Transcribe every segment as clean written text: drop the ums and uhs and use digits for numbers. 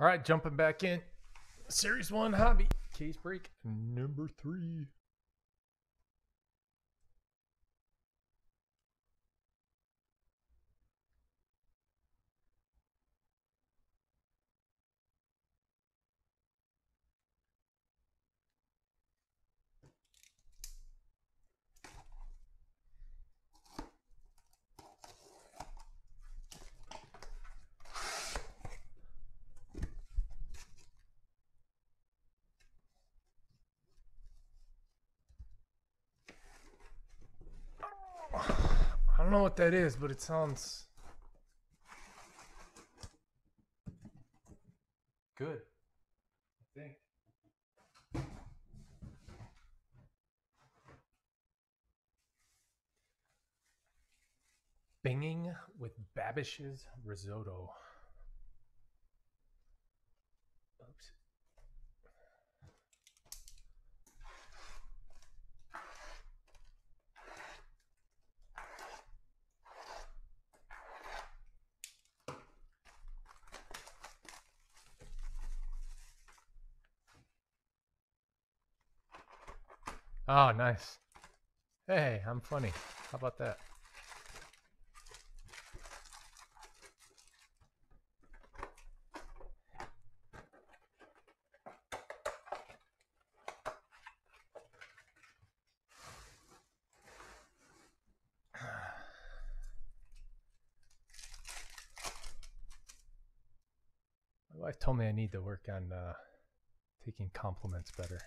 All right, jumping back in. Series 1 hobby. Case break number 3. I don't know what that is, but it sounds good, I think. Binging with Babish's risotto. Oops. Oh, nice. Hey, I'm funny. How about that? My wife told me I need to work on taking compliments better.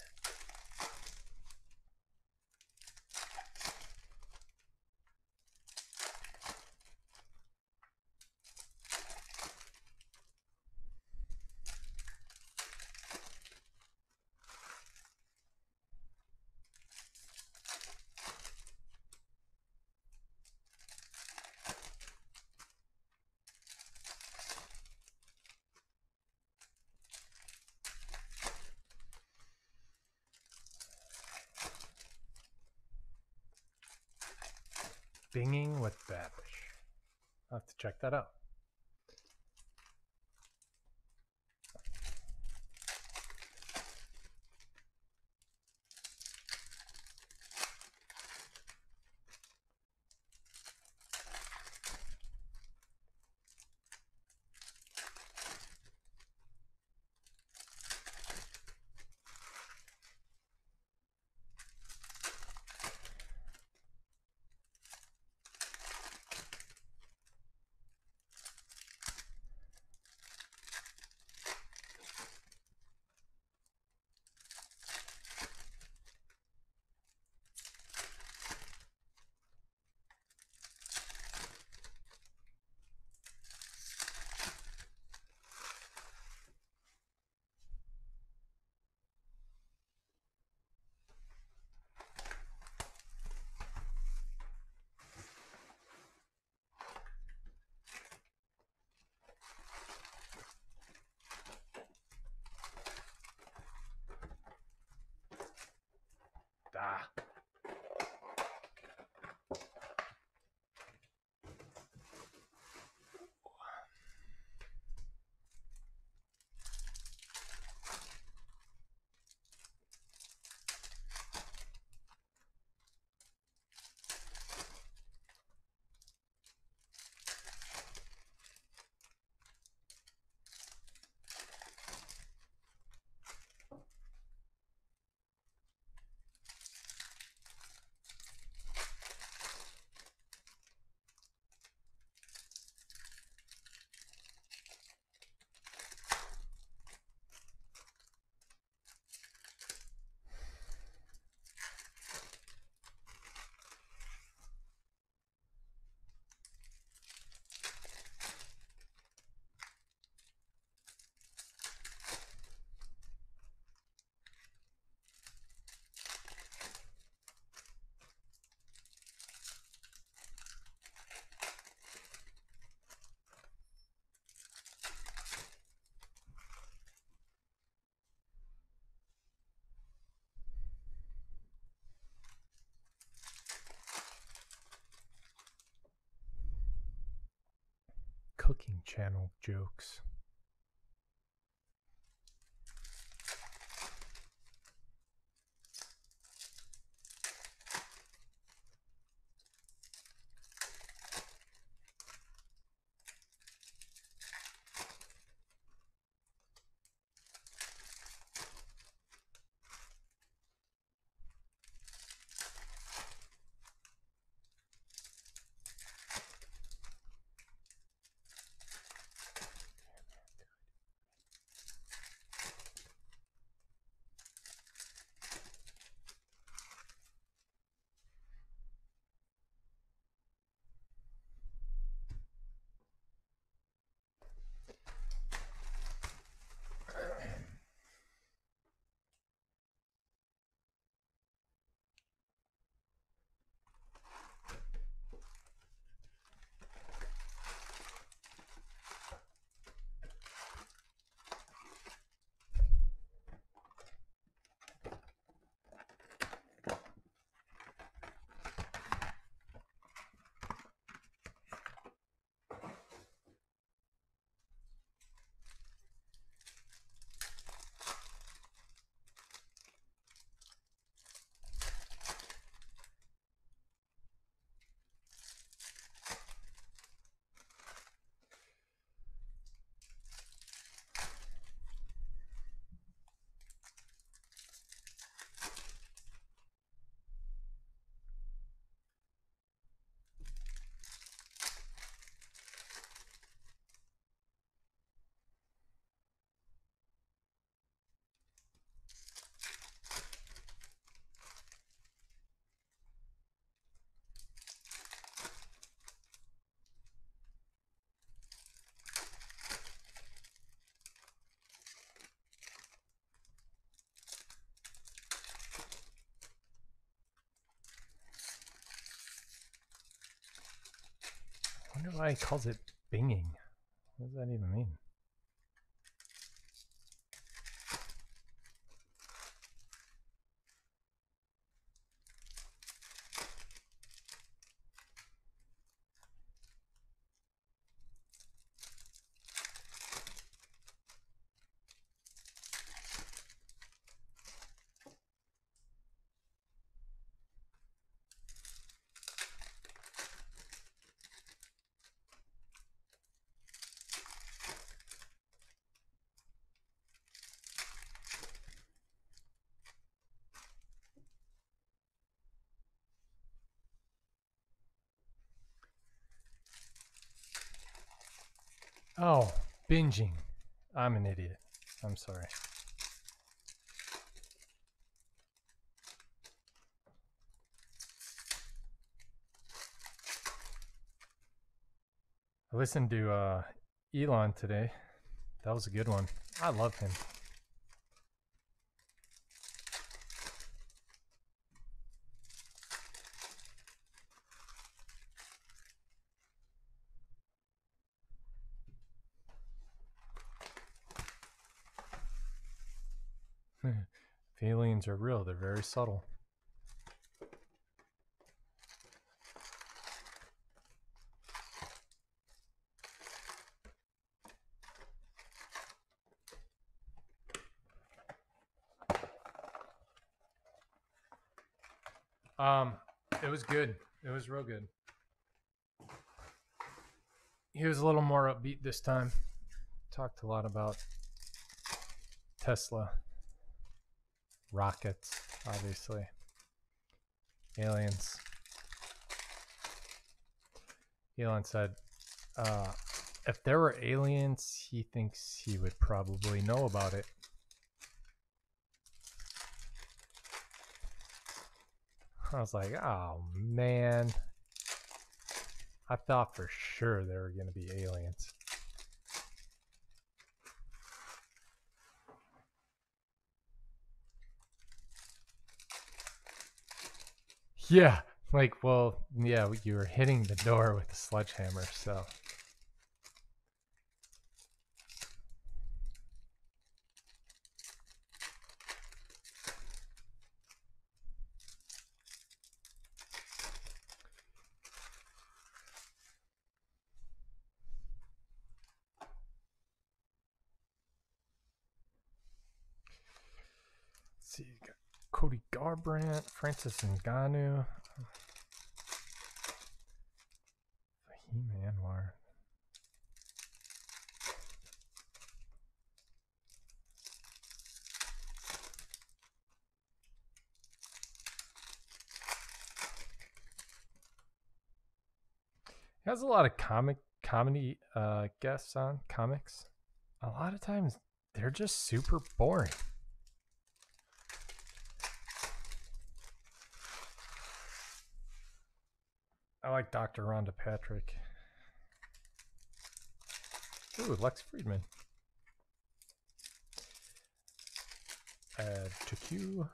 Binging with Babish. I'll have to check that out. Cooking channel jokes. Why calls it binging? What does that even mean? Oh, binging. I'm an idiot. I'm sorry. I listened to Elon today. That was a good one. I love him. Aliens are real. They're very subtle. It was good. It was real good. He was a little more upbeat this time. Talked a lot about Tesla. Rockets, obviously. Aliens. Elon said, if there were aliens, he thinks he would probably know about it. I was like, oh, man. I thought for sure there were going to be aliens. Yeah, like, well, yeah, you were hitting the door with a sledgehammer, so. Brandt, Francis Ngannou, Fahim Anwar. He has a lot of comedy guests on, comics. A lot of times they're just super boring. I like Dr. Rhonda Patrick. Ooh, Lex Friedman. Add to queue.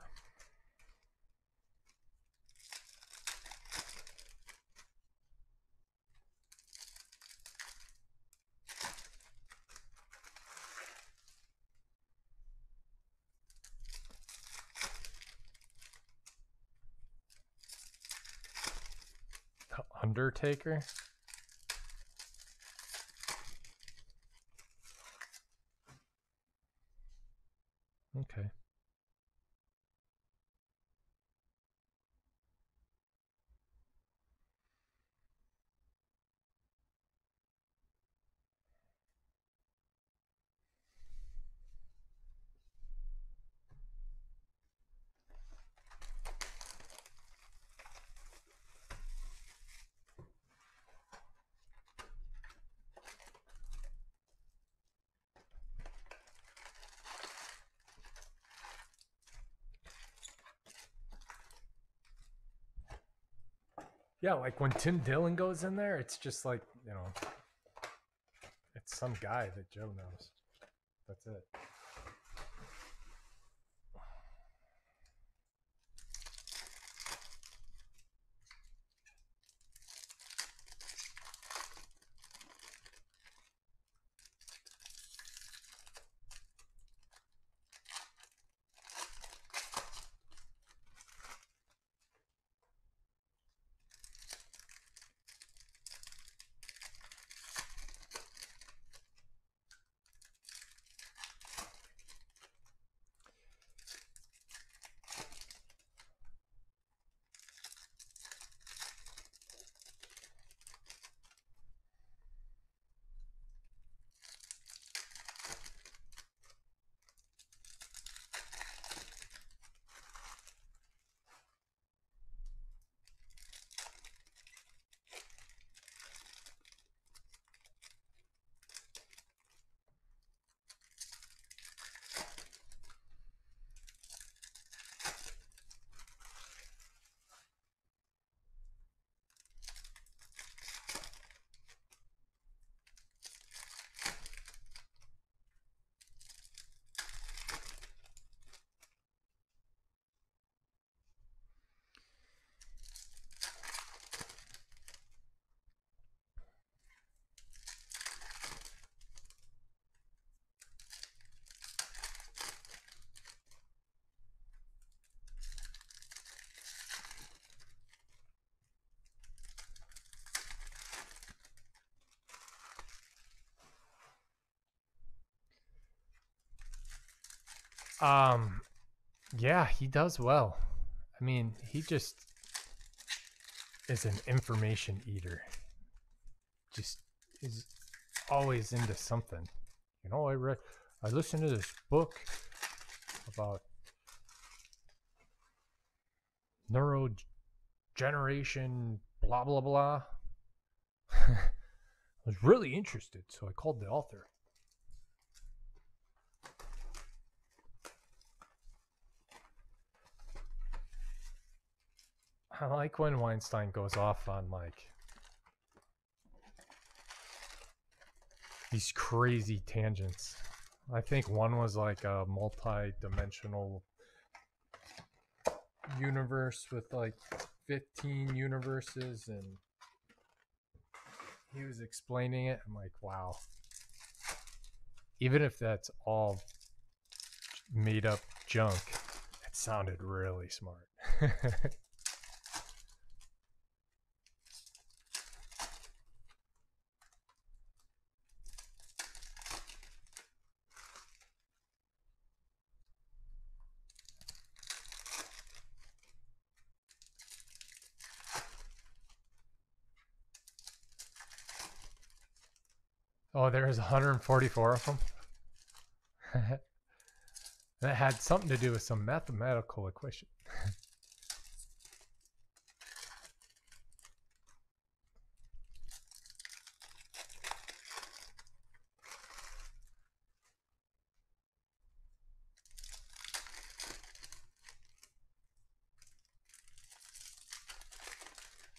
Undertaker. Okay. Yeah, like when Tim Dillon goes in there, it's just like, you know, it's some guy that Joe knows. That's it. Yeah, he does well. I mean, he just is an information eater. Just is always into something. You know, I listened to this book about neurogeneration, blah, blah, blah. I was really interested, so I called the author. I like when Weinstein goes off on, like, these crazy tangents. I think one was like a multi-dimensional universe with like 15 universes, and he was explaining it. I'm like, wow. Even if that's all made up junk, it sounded really smart. Oh, there's 144 of them. That had something to do with some mathematical equation.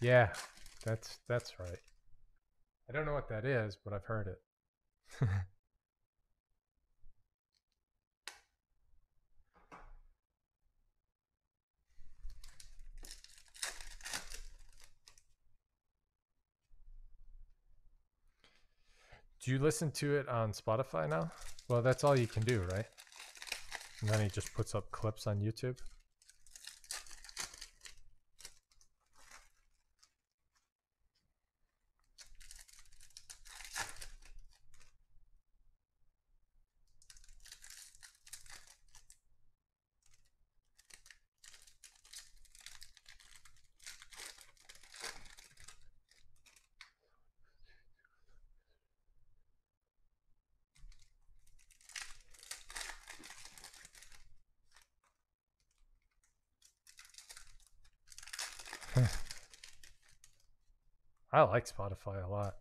Yeah, that's right. I don't know what that is, but I've heard it. Do you listen to it on Spotify now? Well, that's all you can do, right? And then he just puts up clips on YouTube. I like Spotify a lot.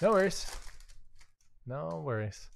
No worries. No worries.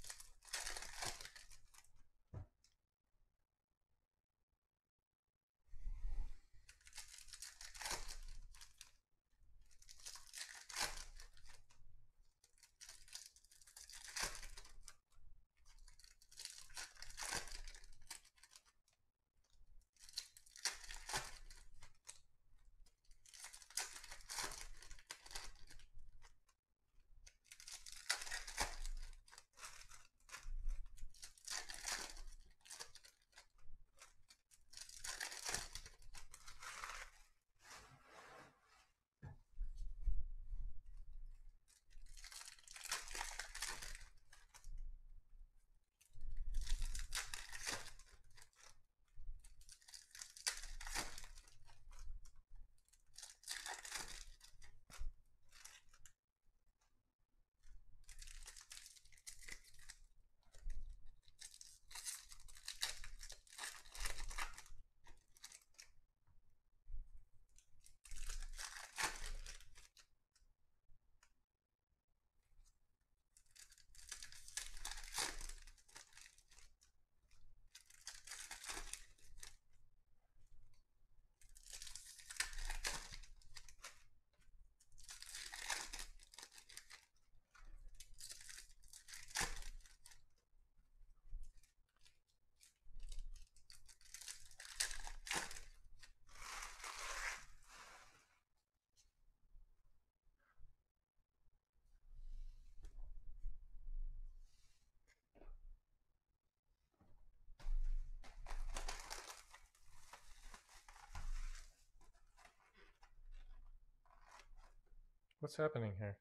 What's happening here?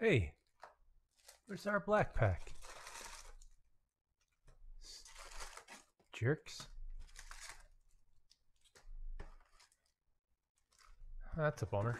Hey, where's our black pack? Jerks. That's a bummer.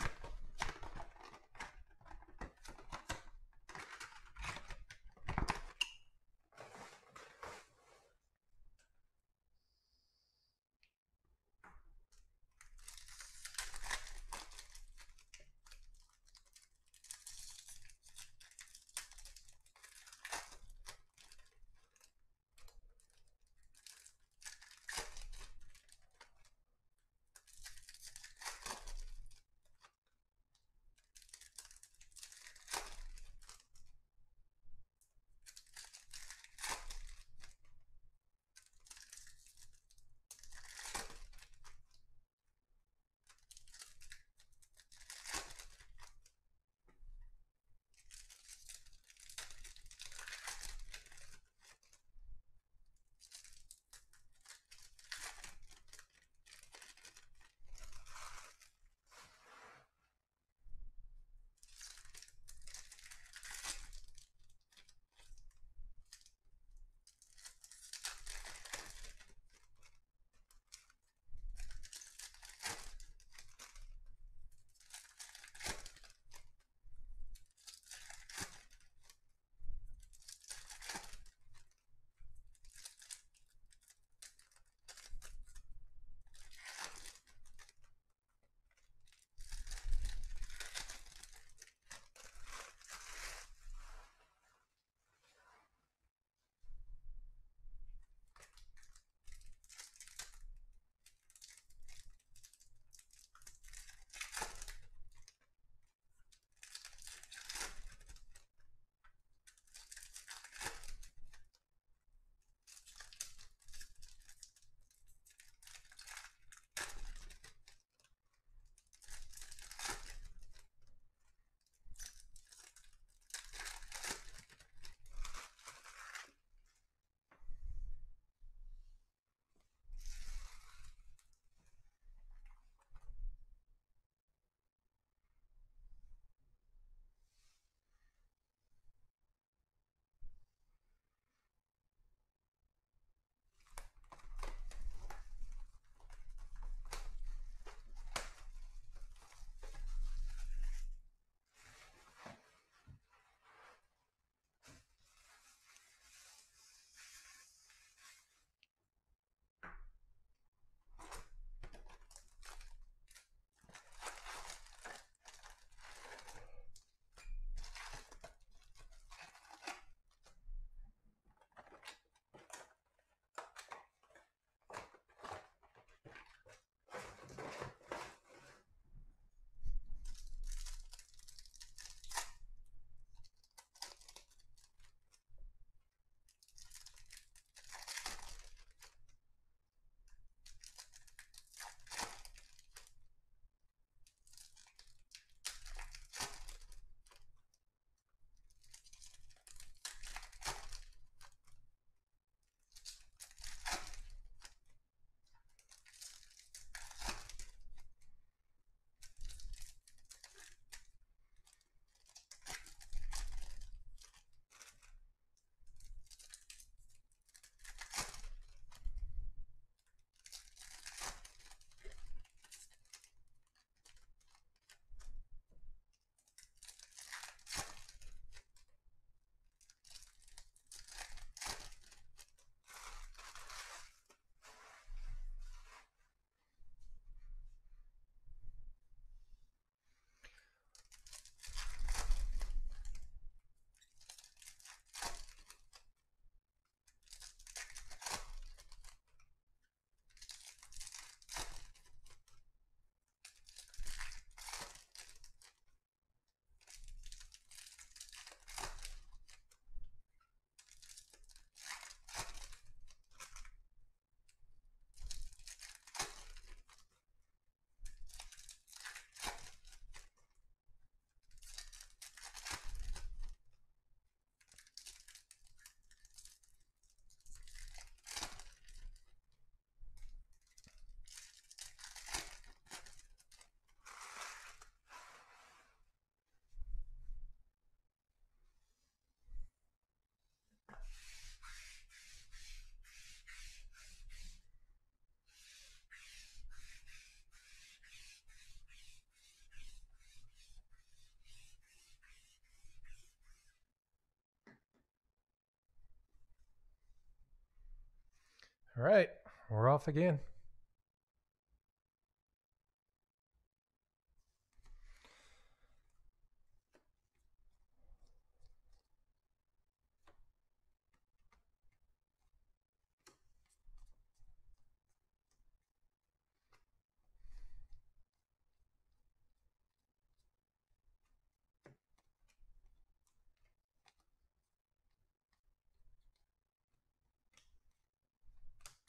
All right, we're off again.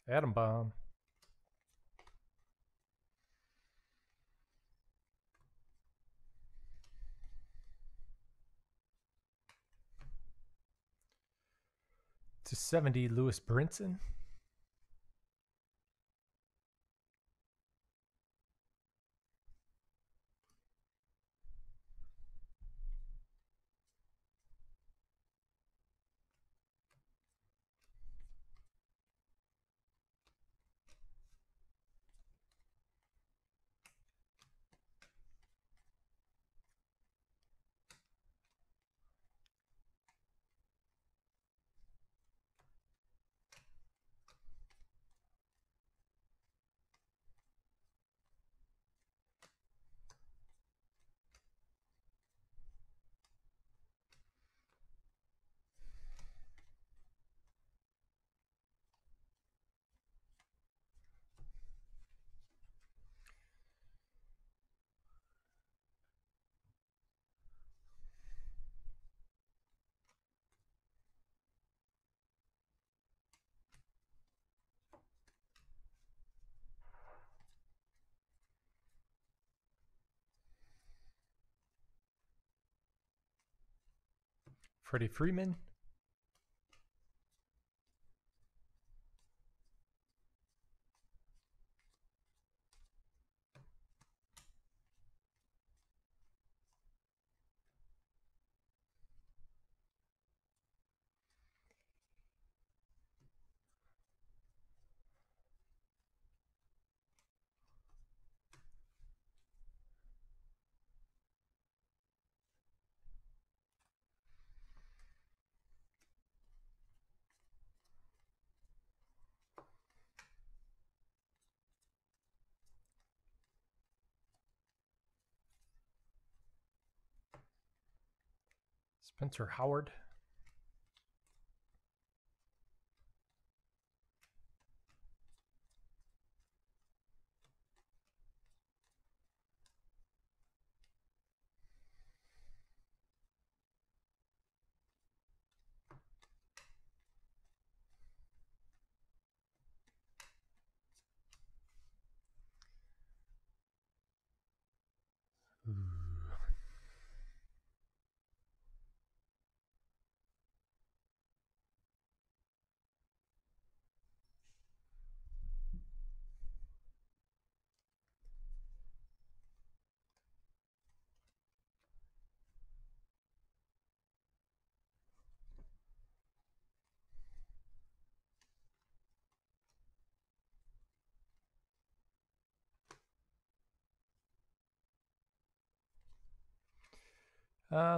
Atom bomb. /70 Lewis Brinson. Freddie Freeman. Spencer Howard.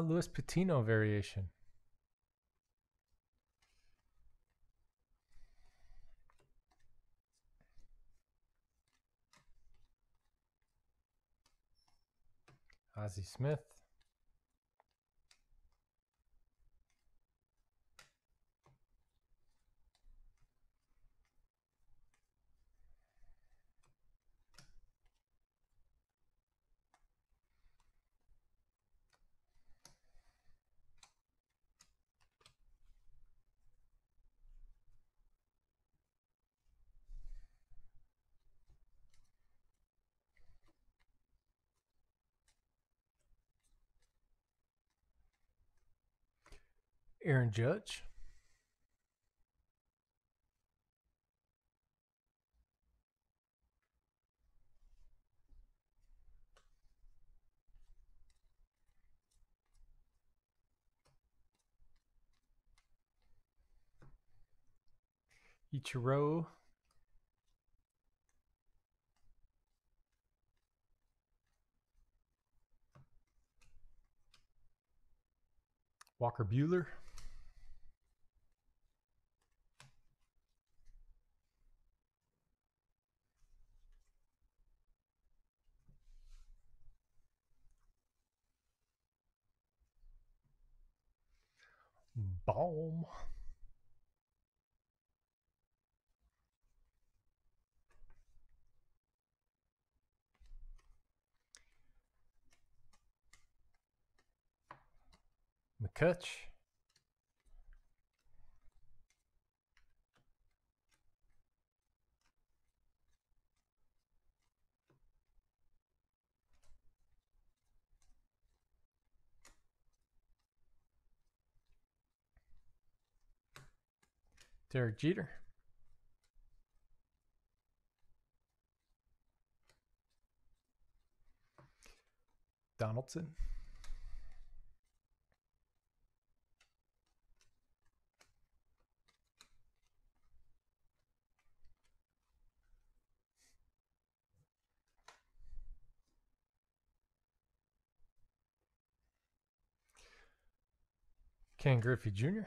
Luis Patino variation. Ozzie Smith. Aaron Judge. Ichiro. Walker Buehler. Boom. McCutch. Derek Jeter. Donaldson. Ken Griffey Jr.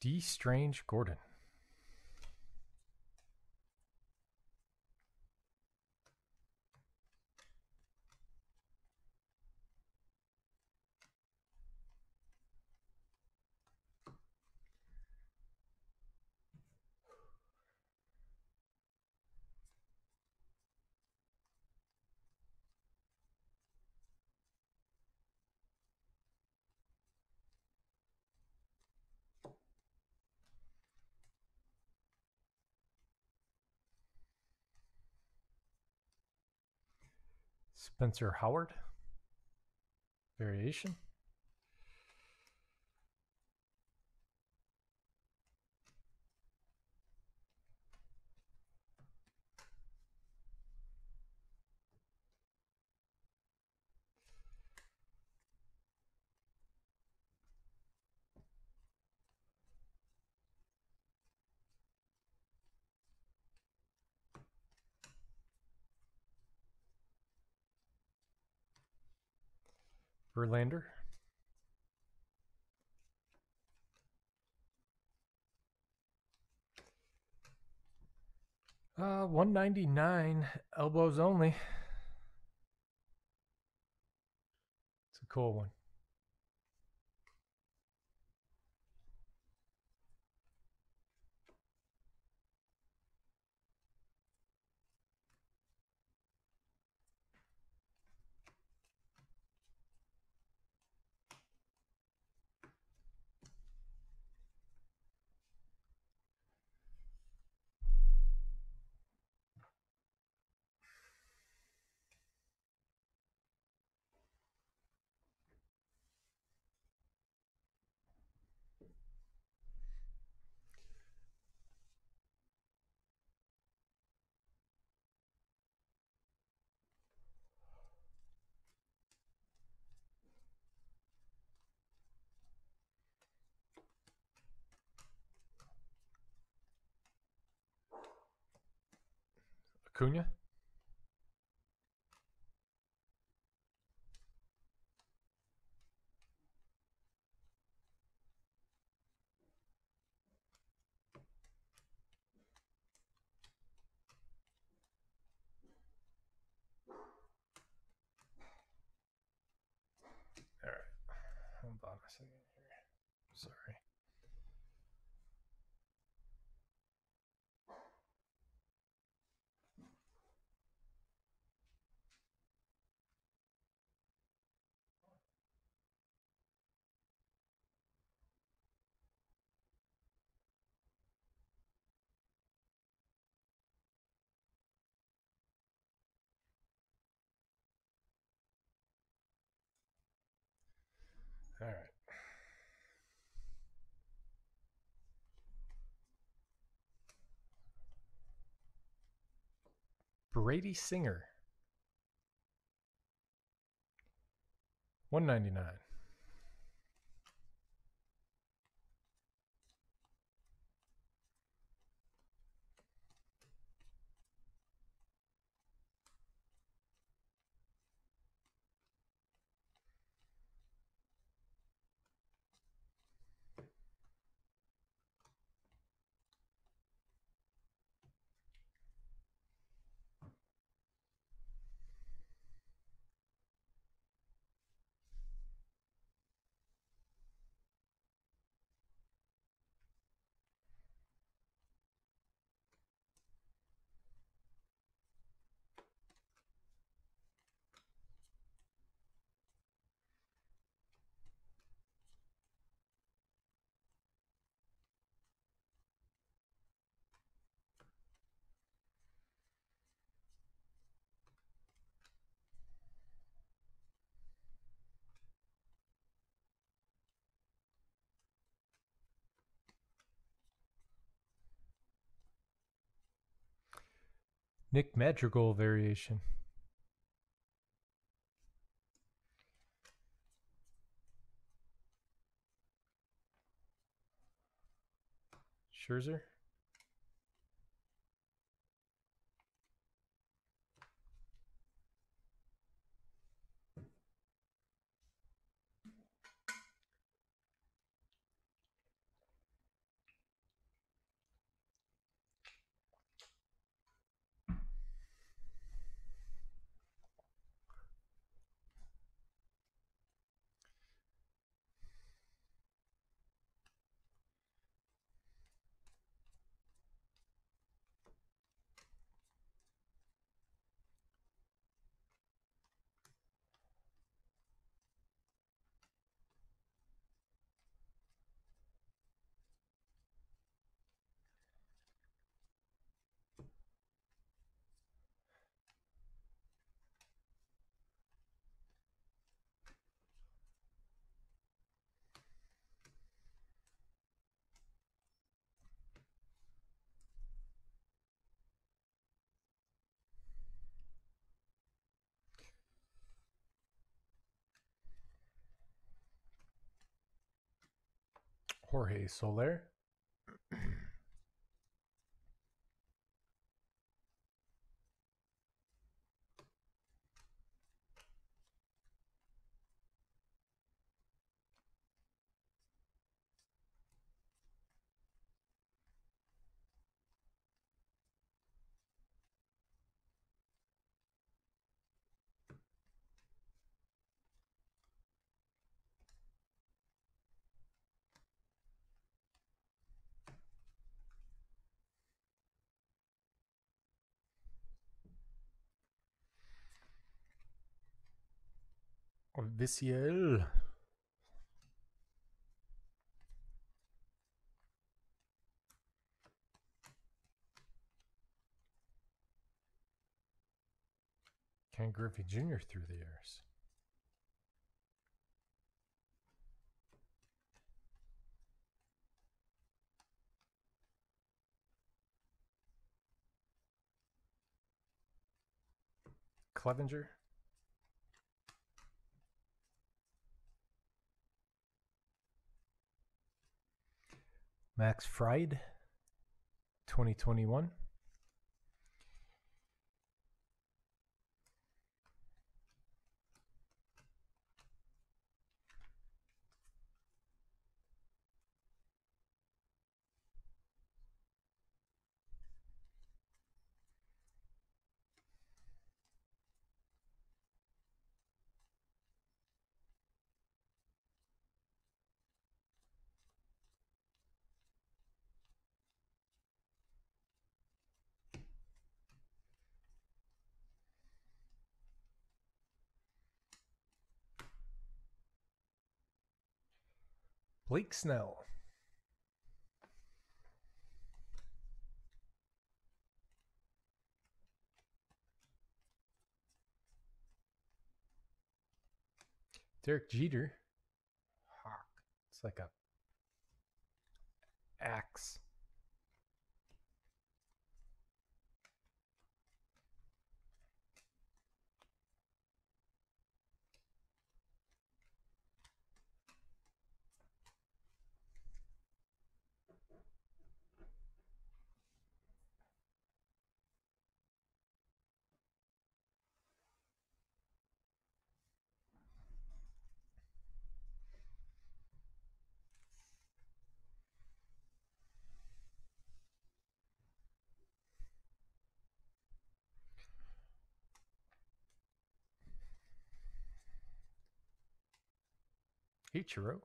D. Strange Gordon. Spencer Howard, variation. Verlander. $199 elbows only. It's a cool one. Acuna. All right, hold on a second here. Sorry. All right. Brady Singer. $199. Nick Madrigal variation. Scherzer. Jorge Soler. Viciel. Ken Griffey Jr. through the years. Clevenger. Max Fried, 2021. Blake Snell. Derek Jeter. Hawk. It's like a axe. Ichiro.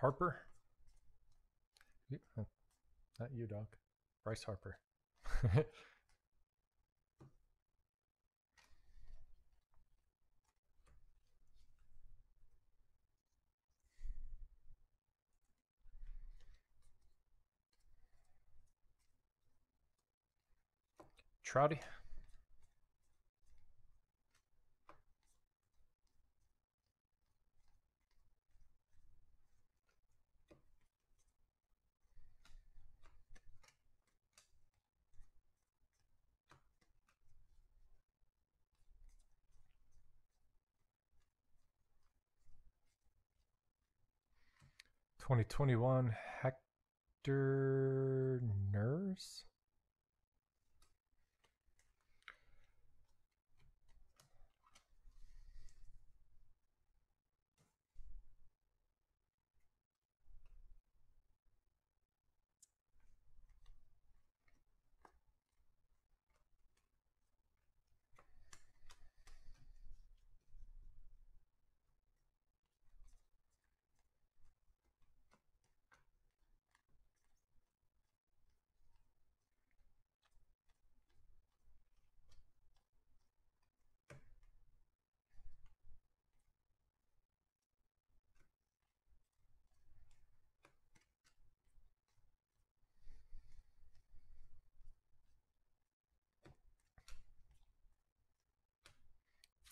Harper. Not you, dog. Bryce Harper. Trouty. '21 Hector Nurse.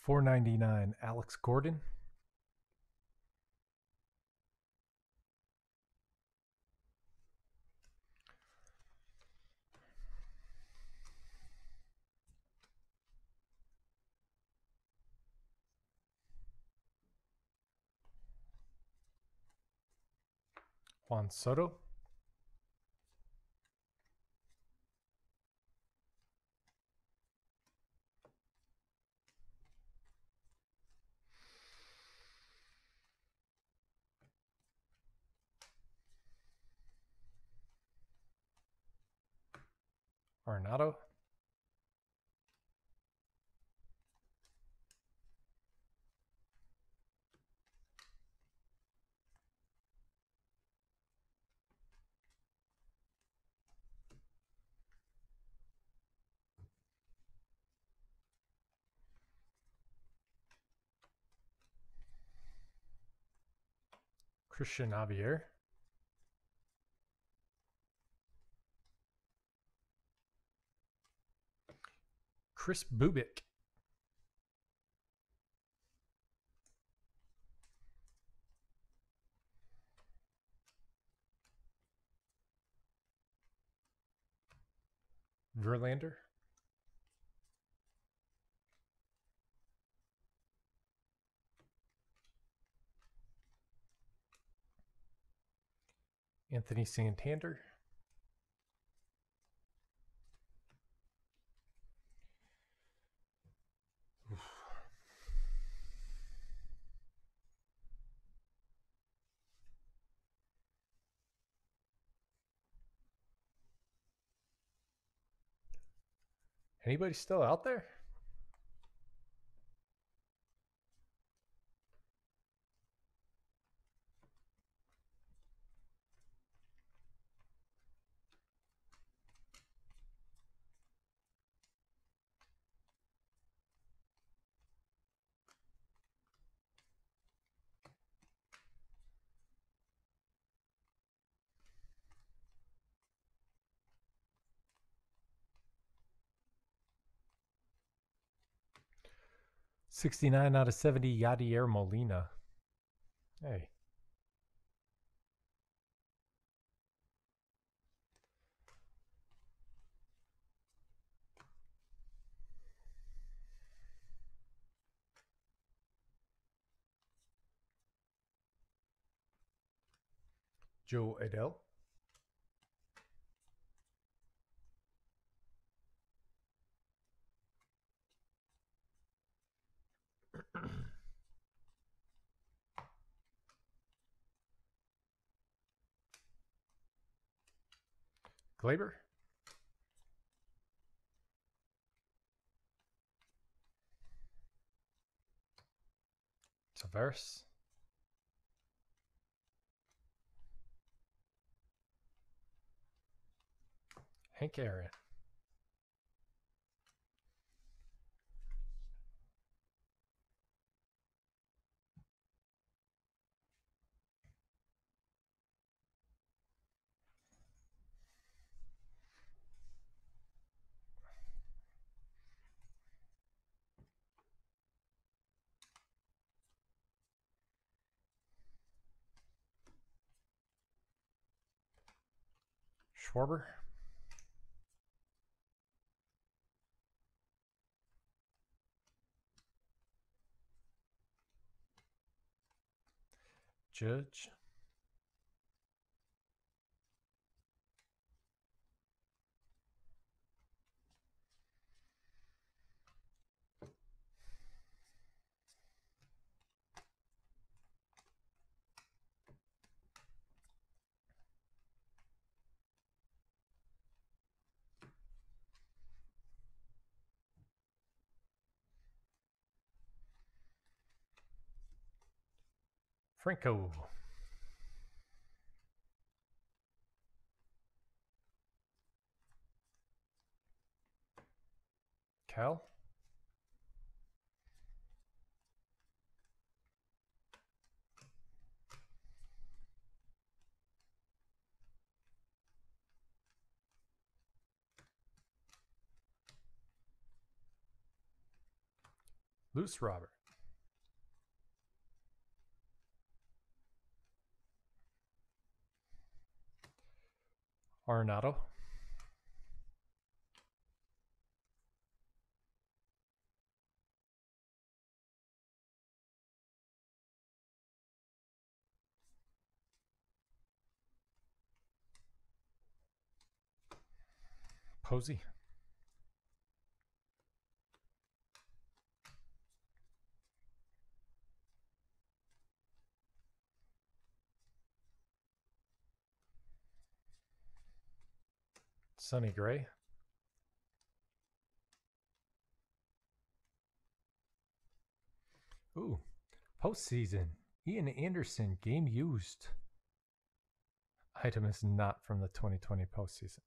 $4.99 Alex Gordon. Juan Soto. Arnado. Christian Javier. Chris Bubik. Verlander. Anthony Santander. Anybody still out there? $69/70 Yadier Molina. Hey. Joe Adell. Glaber. Tavares. Hank Aaron. Schwarber. Judge. Franco. Cal. Luce Robert. Arenado. Posey. Sonny Gray. Ooh, postseason. Ian Anderson, game used. Item is not from the 2020 postseason.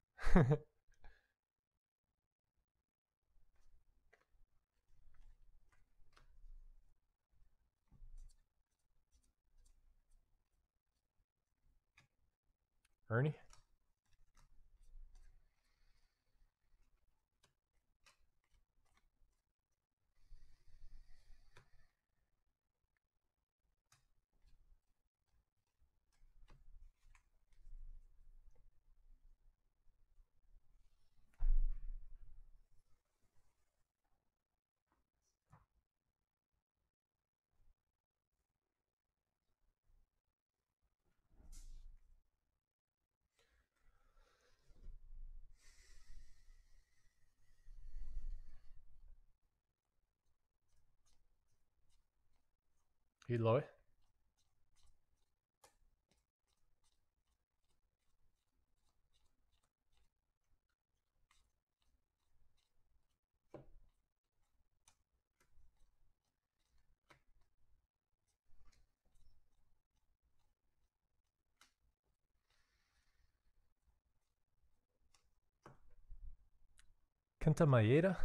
Ernie. Eloy. Kenta Maeda.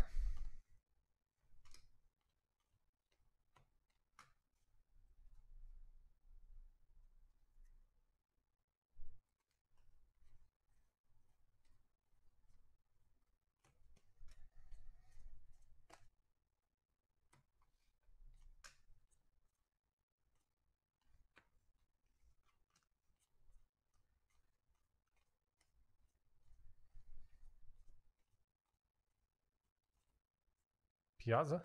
Piazza.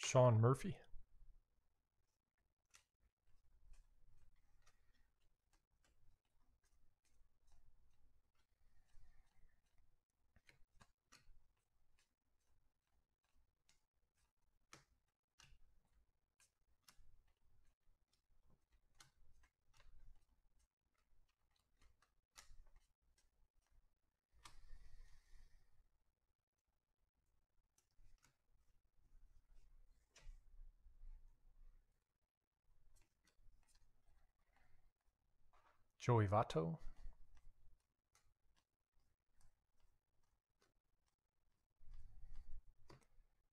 Sean Murphy. Joey Votto.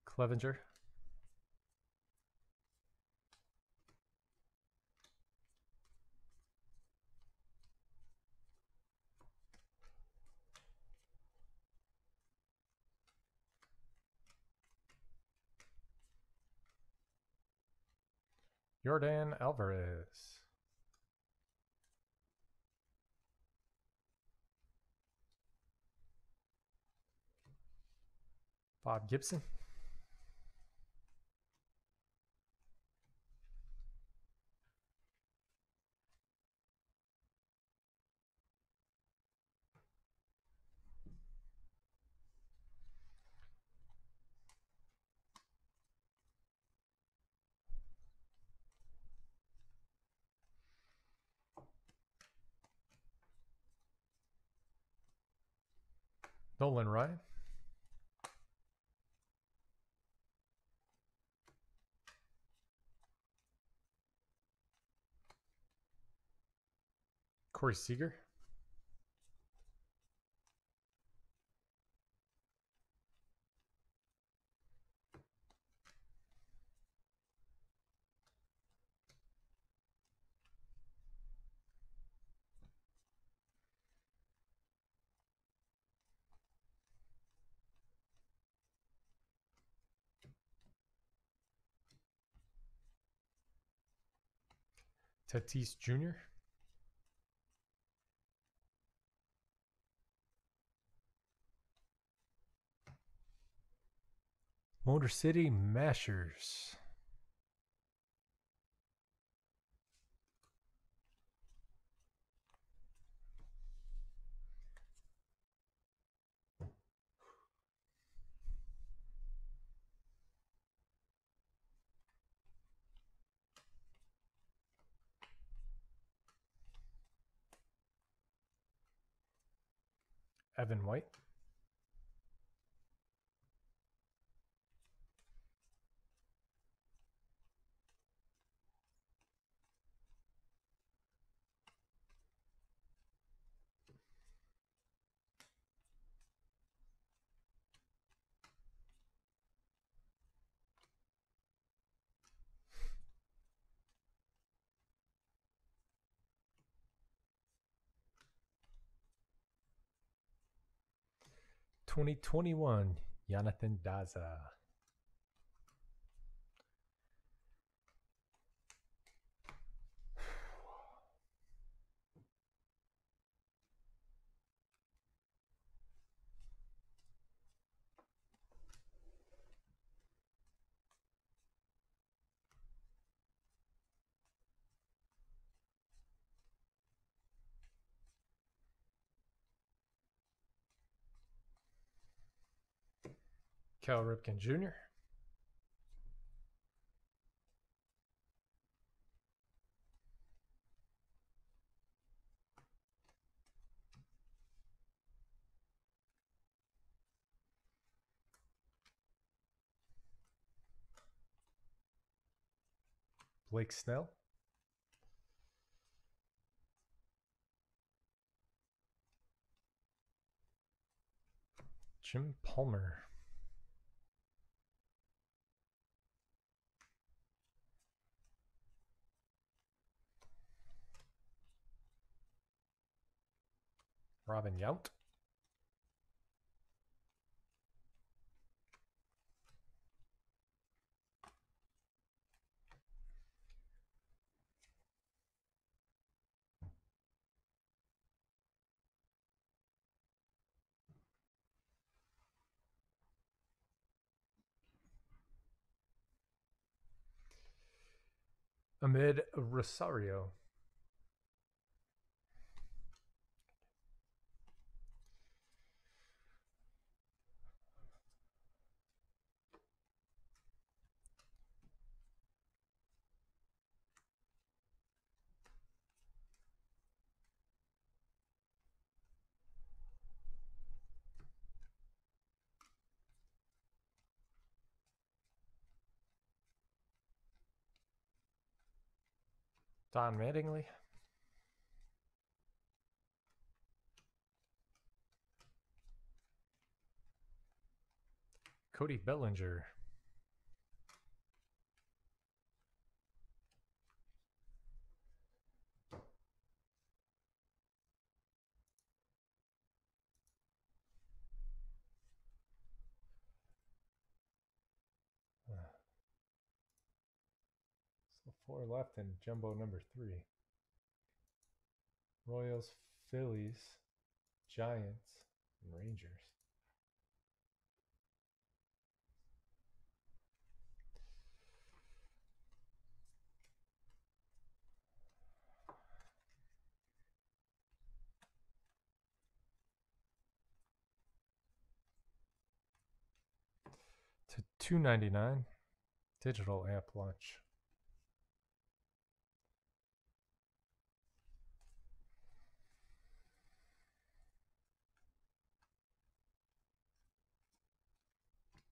Clevenger. Jordan Alvarez. Bob Gibson. Nolan Ryan. Corey Seager. Tatis Jr. Motor City Mashers. Evan White. '21, Jonathan Daza. Cal Ripken Jr. Blake Snell. Jim Palmer. Robin Yount. Ahmed Rosario. Don Mattingly. Cody Bellinger. So four left in jumbo number three. Royals, Phillies, Giants, and Rangers. To $2.99, digital app launch.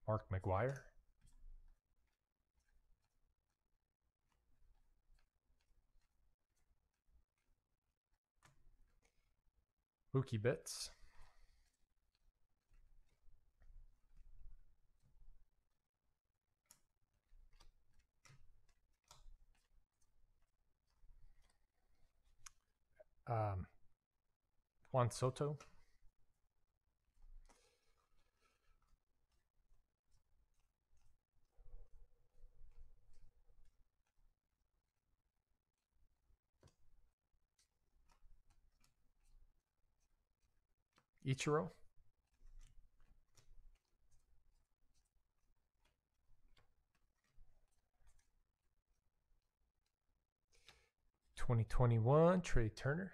Mark McGuire. Mookie Betts. Juan Soto. Ichiro. '21 Trey Turner.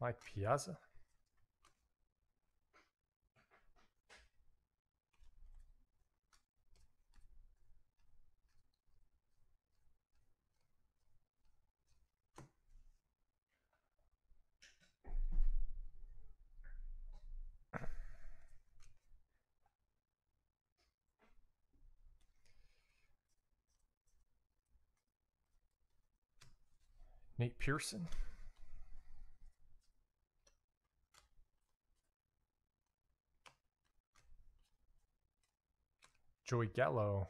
Mike Piazza. Nate Pearson. Joey Gallo.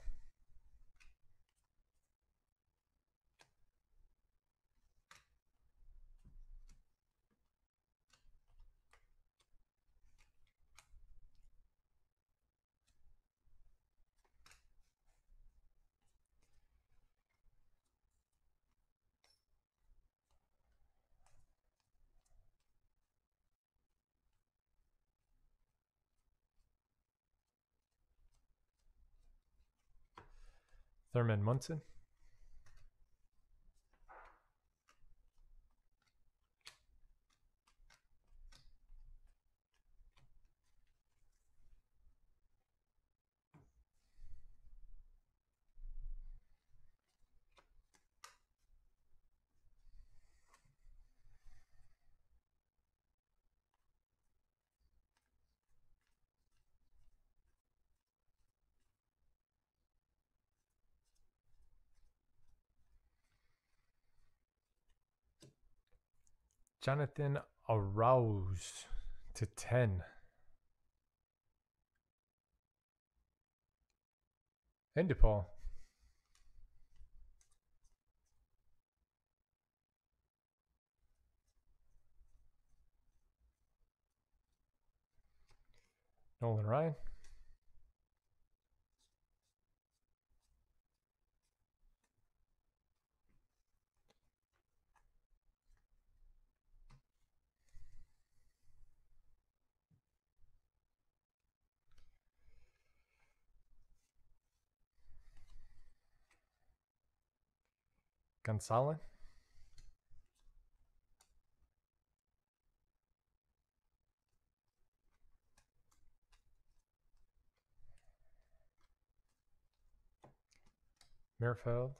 Thurman Munson. Jonathan Arauz to 10. And DePaul. Nolan Ryan. Gonzalez. Merfeld.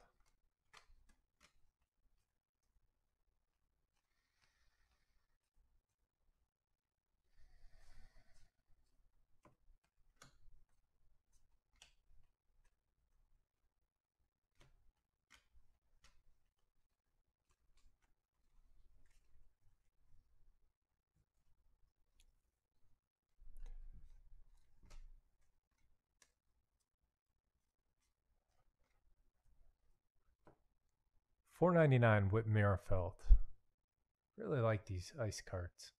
$4.99 Whip Merrifield. Really like these ice carts.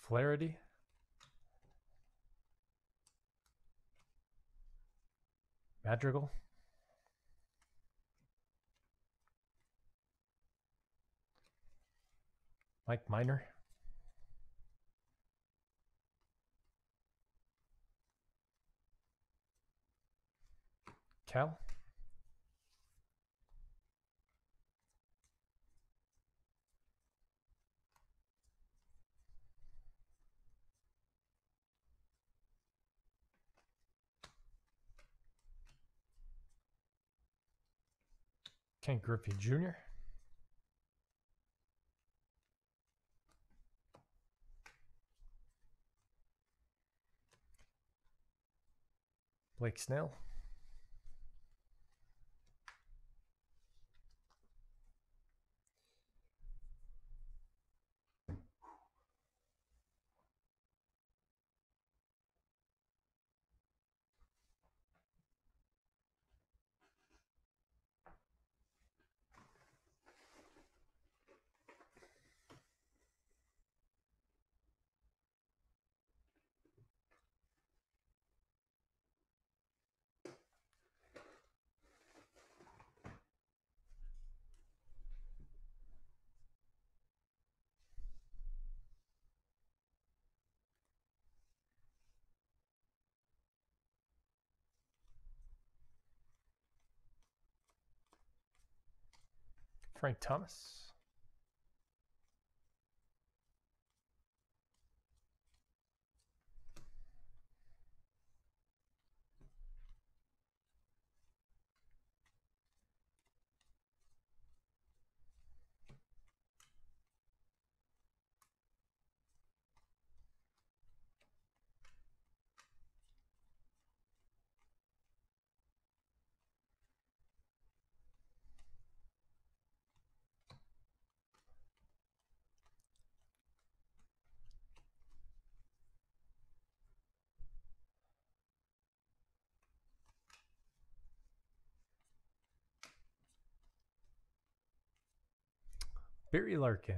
Flaherty. Madrigal. Mike Minor. Cal. Ken Griffey Jr. Blake Snell. Frank Thomas. Barry Larkin.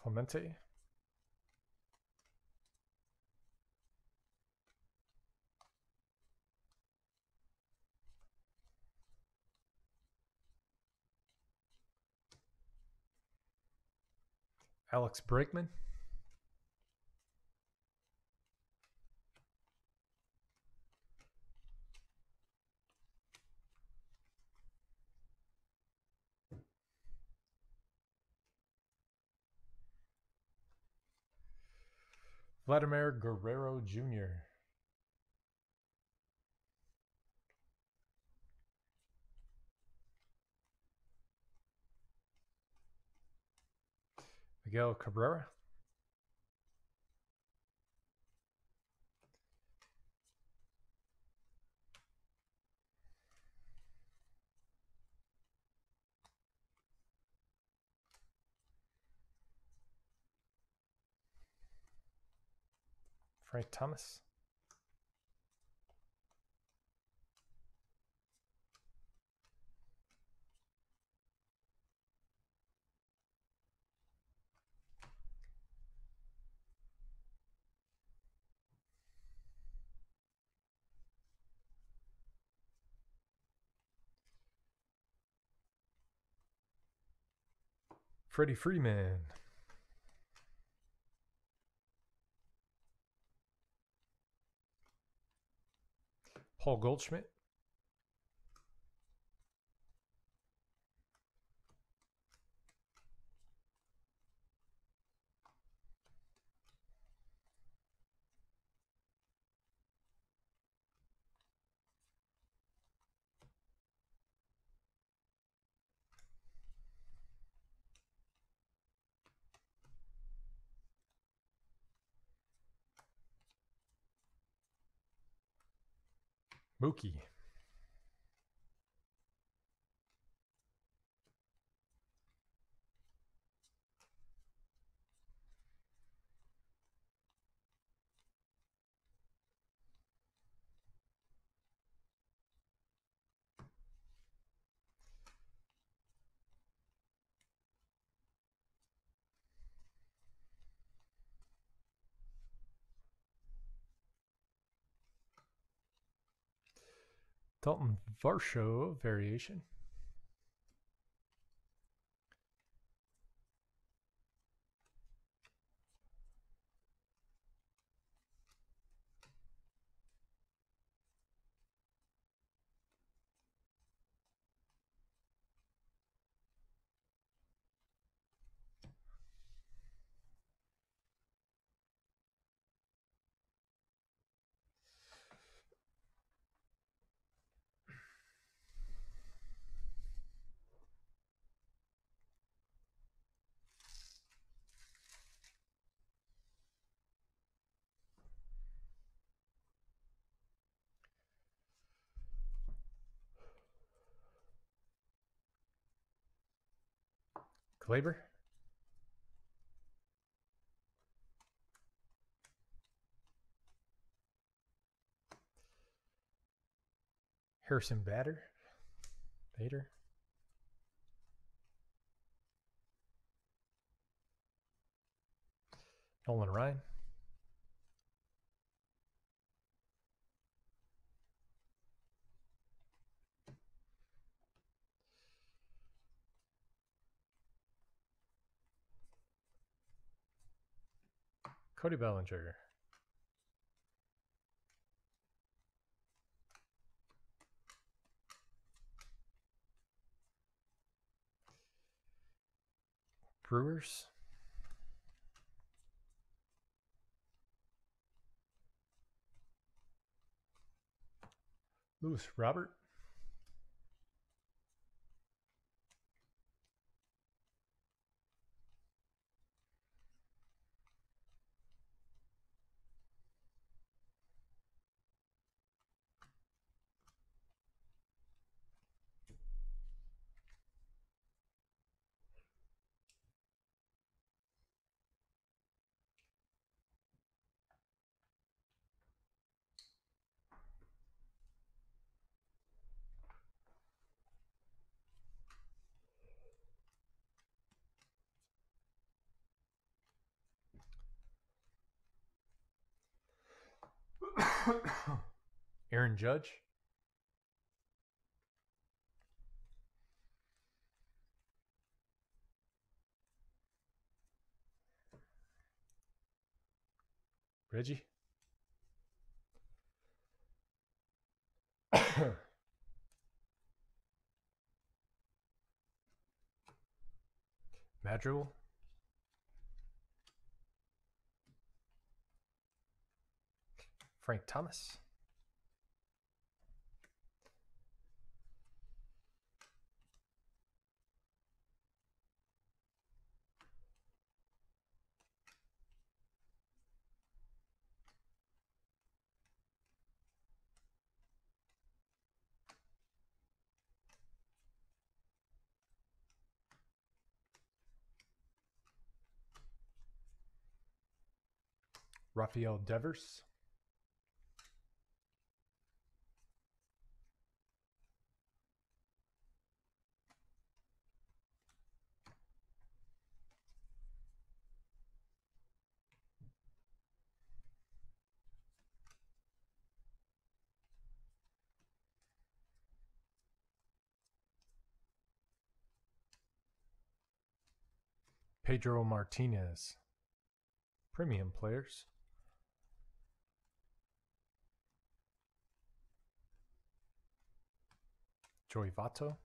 Clemente. Alex Bregman. Vladimir Guerrero Jr. Miguel Cabrera. Frank Thomas. Freddie Freeman. Paul Goldschmidt. Mookie. Dalton Varsho variation. Glaber. Harrison Bader. Nolan Ryan. Cody Bellinger. Brewers. Lewis Robert. Aaron Judge. Reggie. Madrigal. Frank Thomas. Rafael Devers. Pedro Martinez. Premium players. Joey Votto.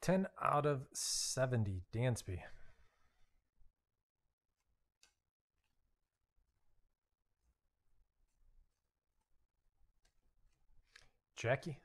10 out of 70, Dansby. Jackie.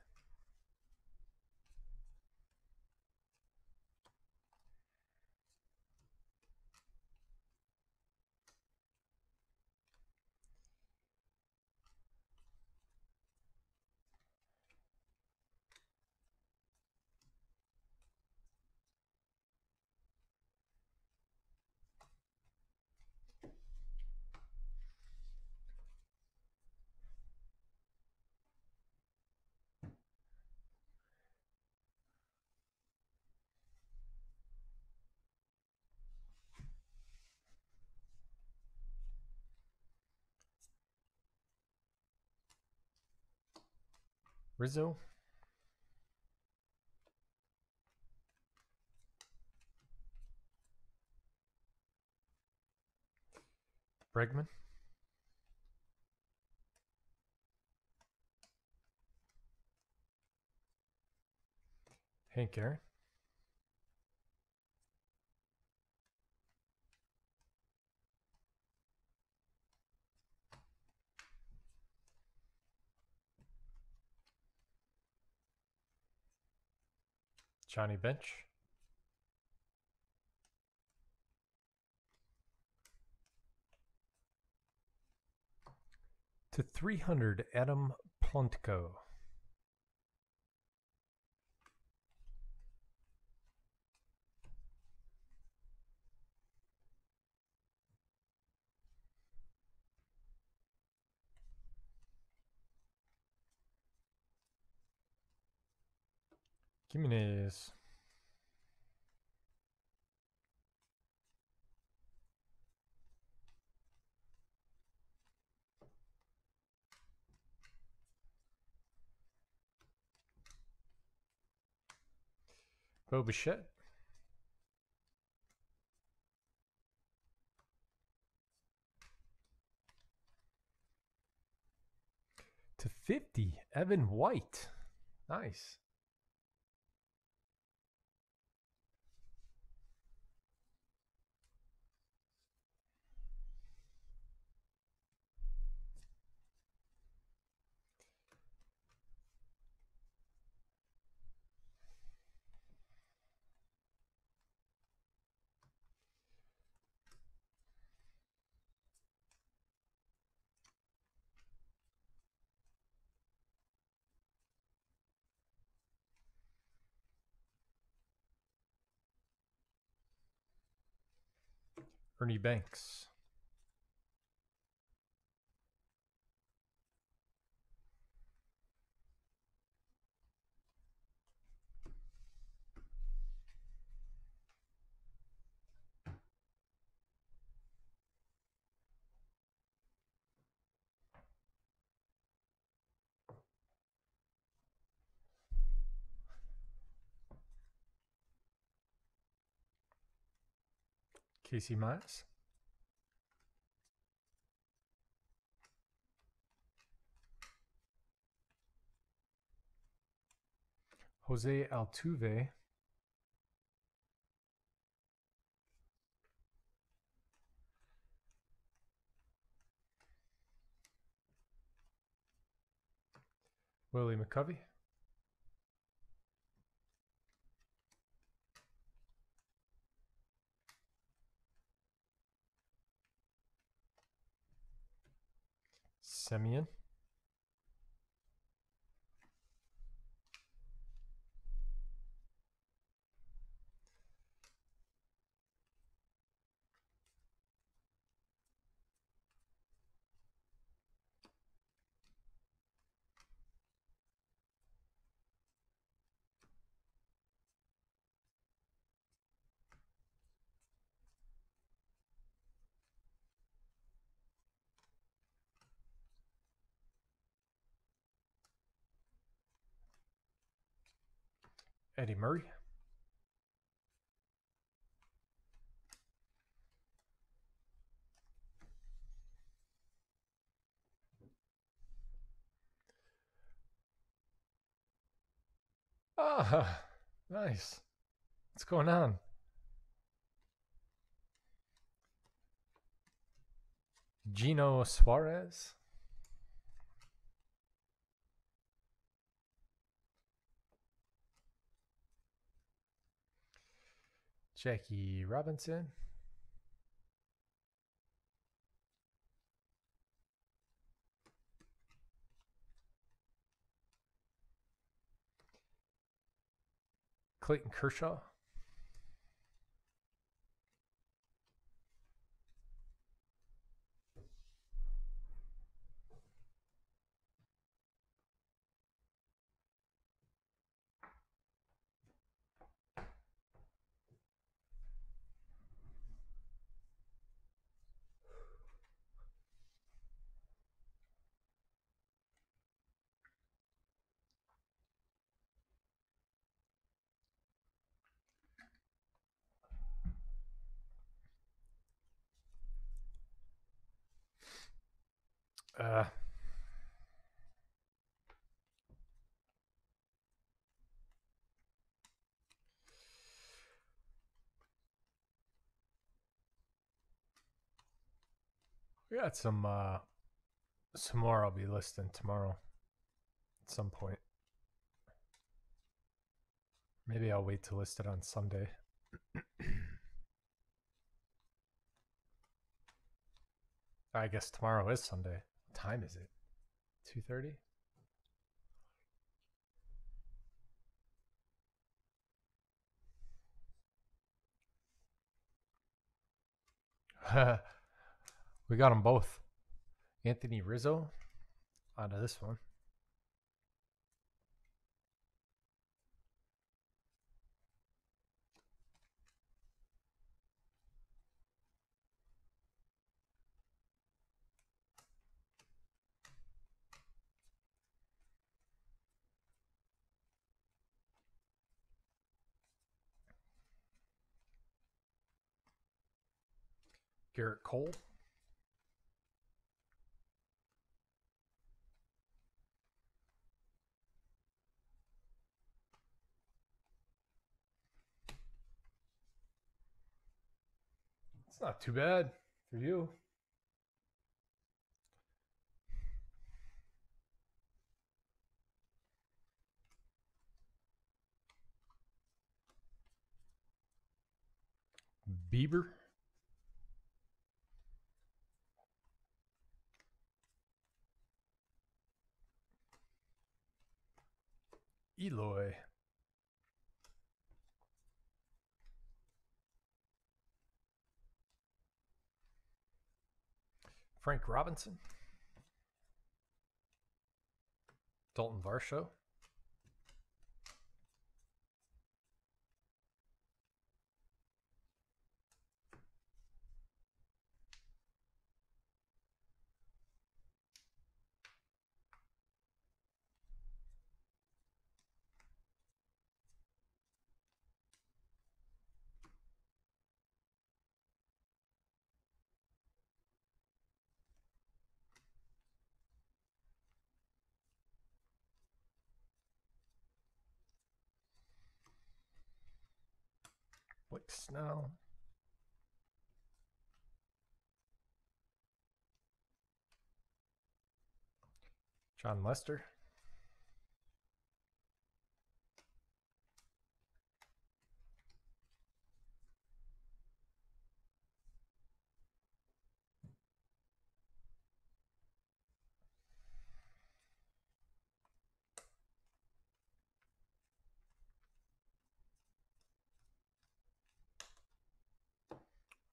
Rizzo. Bregman. Hank Aaron. Johnny Bench. To 300, Adam Plutko. Jimenez. Bo Bichette. To 50, Evan White. Nice. Ernie Banks. Casey Myers. Jose Altuve. Willie McCovey. Semien. Eddie Murray. Ah, nice. What's going on? Gino Suarez. Jackie Robinson. Clayton Kershaw. We got some more I'll be listing tomorrow at some point. Maybe I'll wait to list it on Sunday. I guess tomorrow is Sunday. What time is it? 2:30? We got them both. Anthony Rizzo out of this one. Garrett Cole. It's not too bad for you. Bieber. Eloy. Frank Robinson. Dalton Varsho. Blake Snell. John Lester.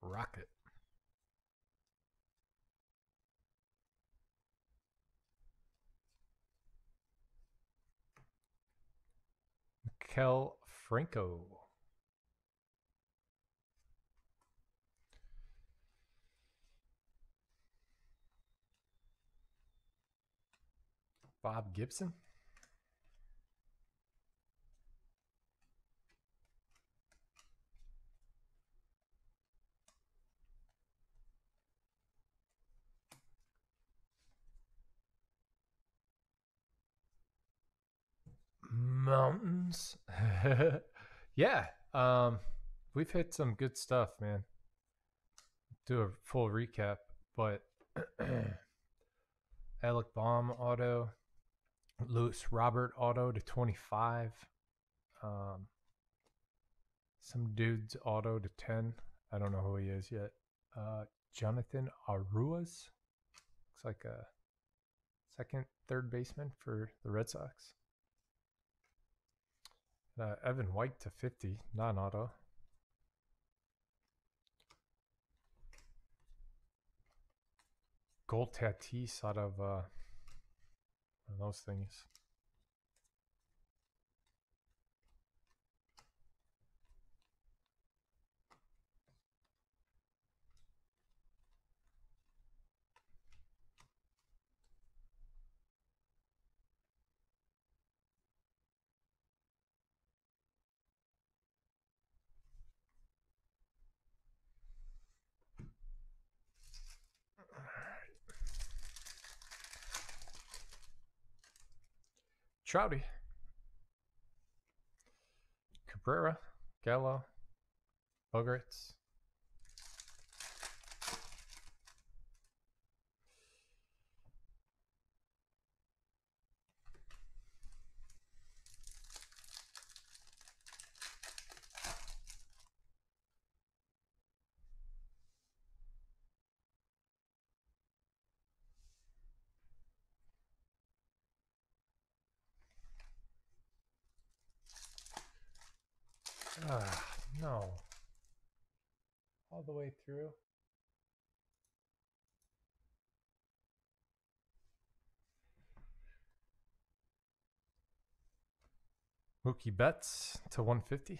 Rocket. Mikel Franco. Bob Gibson. Mountains. Yeah, We've hit some good stuff, man. Do a full recap, but Alec Baum auto, Lewis Robert auto to 25, some dude's auto to 10. I don't know who he is yet. Jonathan Aruas, looks like a second, third baseman for the Red Sox. Evan White to 50, non-auto. Gold Tatis out of one of those things. Trouty, Cabrera, Gallo, Bogaerts, no. All the way through. Mookie Betts to 150.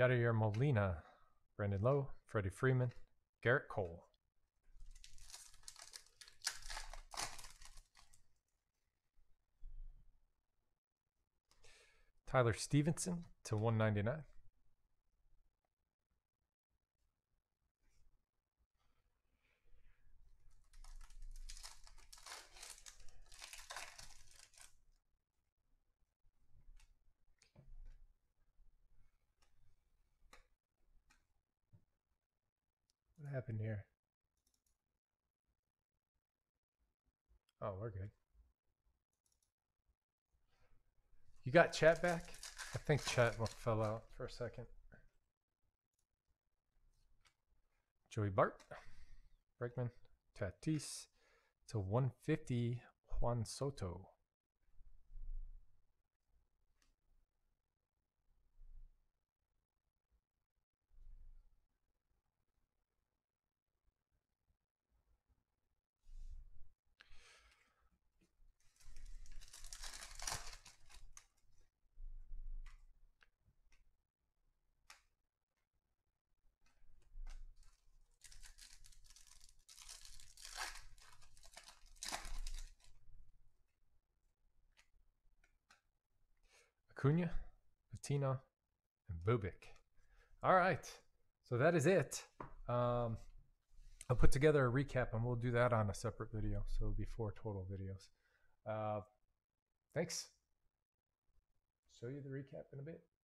Yadier Molina, Brandon Lowe, Freddie Freeman, Garrett Cole. Tyler Stevenson to 199. Happened here. Oh, we're good. You got chat back? I think chat fell out for a second. Joey Bart, Bregman, Tatis to 150, Juan Soto. Cunha, Patino, and Bubik. All right, so that is it. I'll put together a recap, and we'll do that on a separate video. So it'll be 4 total videos. Thanks. Show you the recap in a bit.